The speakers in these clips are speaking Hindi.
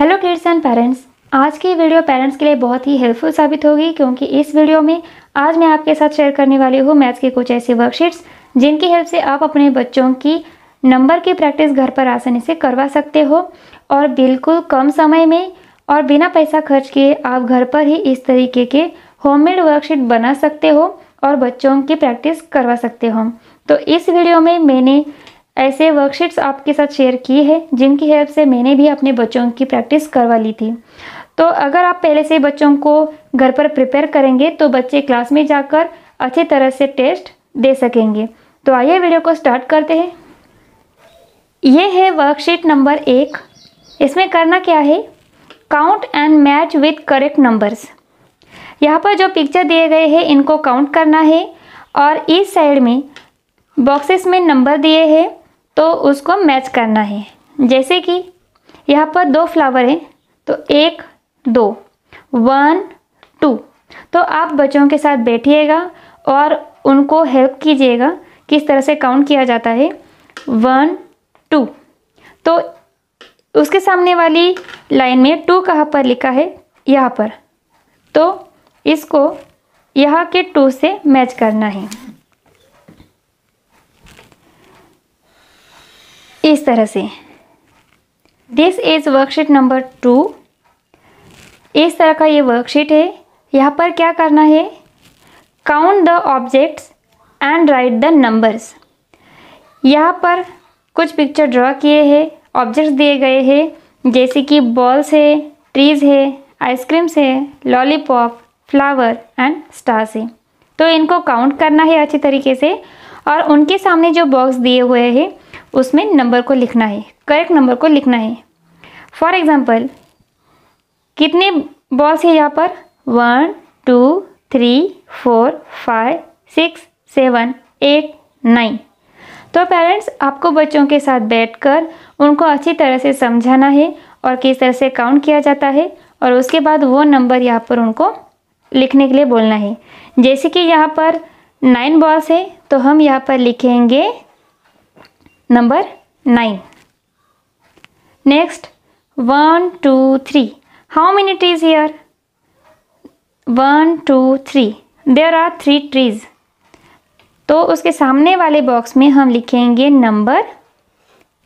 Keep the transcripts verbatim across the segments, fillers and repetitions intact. हेलो किड्स एंड पेरेंट्स, आज की वीडियो पेरेंट्स के लिए बहुत ही हेल्पफुल साबित होगी क्योंकि इस वीडियो में आज मैं आपके साथ शेयर करने वाली हूँ मैथ्स की कुछ ऐसी वर्कशीट्स जिनकी हेल्प से आप अपने बच्चों की नंबर की प्रैक्टिस घर पर आसानी से करवा सकते हो और बिल्कुल कम समय में और बिना पैसा खर्च किए आप घर पर ही इस तरीके के होममेड वर्कशीट बना सकते हो और बच्चों की प्रैक्टिस करवा सकते हो। तो इस वीडियो में मैंने ऐसे वर्कशीट्स आपके साथ शेयर किए हैं जिनकी हेल्प से मैंने भी अपने बच्चों की प्रैक्टिस करवा ली थी। तो अगर आप पहले से बच्चों को घर पर प्रिपेयर करेंगे तो बच्चे क्लास में जाकर अच्छे तरह से टेस्ट दे सकेंगे। तो आइए वीडियो को स्टार्ट करते हैं। ये है वर्कशीट नंबर एक। इसमें करना क्या है, count and match with correct numbers. यहाँ पर जो पिक्चर दिए गए हैं इनको काउंट करना है और इस साइड में बॉक्सेस में नंबर दिए हैं तो उसको मैच करना है। जैसे कि यहाँ पर दो फ्लावर हैं तो एक दो वन टू। तो आप बच्चों के साथ बैठिएगा और उनको हेल्प कीजिएगा किस तरह से काउंट किया जाता है, वन टू। तो उसके सामने वाली लाइन में टू कहाँ पर लिखा है, यहाँ पर। तो इसको यहाँ के टू से मैच करना है इस तरह से। This is worksheet number two. इस तरह का ये वर्कशीट है। यहाँ पर क्या करना है, count the objects and write the numbers. यहाँ पर कुछ पिक्चर ड्रॉ किए हैं, ऑब्जेक्ट्स दिए गए हैं जैसे कि बॉल्स है, ट्रीज है, आइसक्रीम्स है, लॉलीपॉप, फ्लावर एंड स्टार्स है। तो इनको काउंट करना है अच्छे तरीके से और उनके सामने जो बॉक्स दिए हुए हैं उसमें नंबर को लिखना है, करेक्ट नंबर को लिखना है। फॉर एग्जाम्पल कितने बॉल्स है यहाँ पर, one two three four five six seven eight nine. तो पेरेंट्स आपको बच्चों के साथ बैठकर उनको अच्छी तरह से समझाना है और किस तरह से काउंट किया जाता है और उसके बाद वो नंबर यहाँ पर उनको लिखने के लिए बोलना है। जैसे कि यहाँ पर नाइन बॉल्स है तो हम यहाँ पर लिखेंगे number nine. Next one two three. How many trees here, one two three. There are three trees. तो उसके सामने वाले बॉक्स में हम लिखेंगे नंबर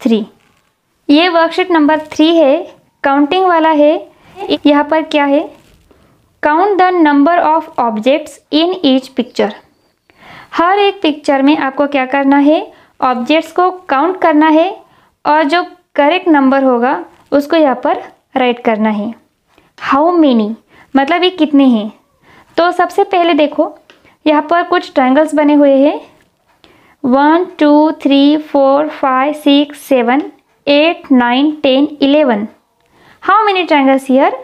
थ्री। ये वर्कशीट नंबर थ्री है, काउंटिंग वाला है। यहाँ पर क्या है, count the number of objects in each picture. हर एक पिक्चर में आपको क्या करना है, ऑब्जेक्ट्स को काउंट करना है और जो करेक्ट नंबर होगा उसको यहाँ पर राइट करना है। हाउ मेनी मतलब ये कितने हैं। तो सबसे पहले देखो यहाँ पर कुछ ट्रायंगल्स बने हुए हैं, one two three four five six seven eight nine ten eleven. How many triangles here,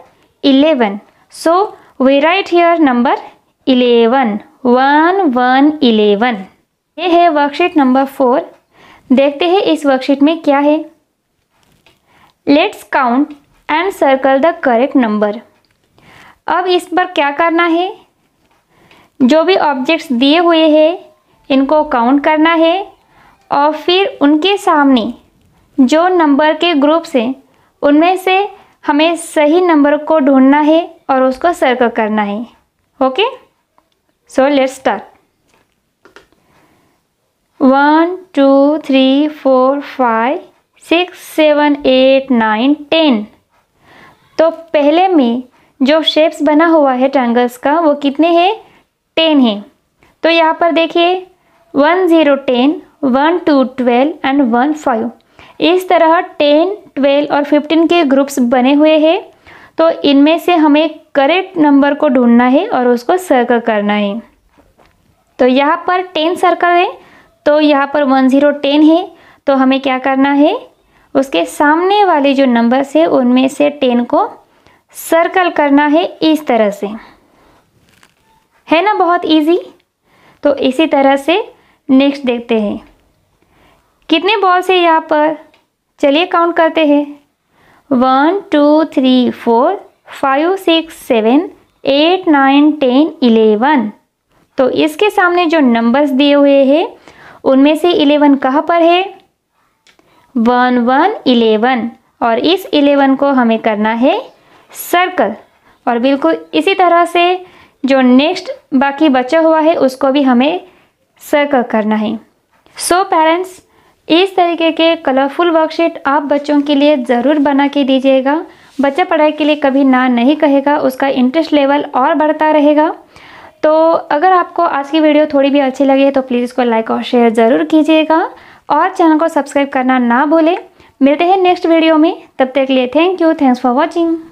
eleven. So we write here number eleven, one one eleven. ये है वर्कशीट नंबर फोर। देखते हैं इस वर्कशीट में क्या है। Let's count and circle the correct number. अब इस पर क्या करना है, जो भी ऑब्जेक्ट्स दिए हुए हैं इनको काउंट करना है और फिर उनके सामने जो नंबर के ग्रुप्स हैं उनमें से हमें सही नंबर को ढूंढना है और उसको सर्कल करना है। Okay, so let's start. One two three four five six seven eight nine ten. तो पहले में जो शेप्स बना हुआ है ट्रायंगल्स का वो कितने हैं, टेन है। तो यहाँ पर देखिए one zero ten, one two twelve and one five. इस तरह टेन, ट्वेल्व और फिफ्टीन के ग्रुप्स बने हुए हैं। तो इनमें से हमें करेक्ट नंबर को ढूंढना है और उसको सर्कल करना है। तो यहाँ पर टेन सर्कल है तो यहाँ पर वन ज़ीरो टेन है तो हमें क्या करना है, उसके सामने वाले जो नंबर्स है उनमें से टेन को सर्कल करना है इस तरह से। है ना, बहुत इजी। तो इसी तरह से नेक्स्ट देखते हैं कितने बॉल्स है यहाँ पर। चलिए काउंट करते हैं, one two three four five six seven eight nine ten eleven. तो इसके सामने जो नंबर्स दिए हुए हैं उनमें से इलेवन कहाँ पर है, वन वन इलेवन। और इस इलेवन को हमें करना है सर्कल। और बिल्कुल इसी तरह से जो नेक्स्ट बाकी बचा हुआ है उसको भी हमें सर्कल करना है। सो पेरेंट्स, इस तरीके के कलरफुल वर्कशीट आप बच्चों के लिए ज़रूर बना के दीजिएगा। बच्चा पढ़ाई के लिए कभी ना नहीं कहेगा, उसका इंटरेस्ट लेवल और बढ़ता रहेगा। तो अगर आपको आज की वीडियो थोड़ी भी अच्छी लगी है तो प्लीज़ इसको लाइक और शेयर ज़रूर कीजिएगा और चैनल को सब्सक्राइब करना ना भूलें। मिलते हैं नेक्स्ट वीडियो में, तब तक के लिए thank you, thanks for watching.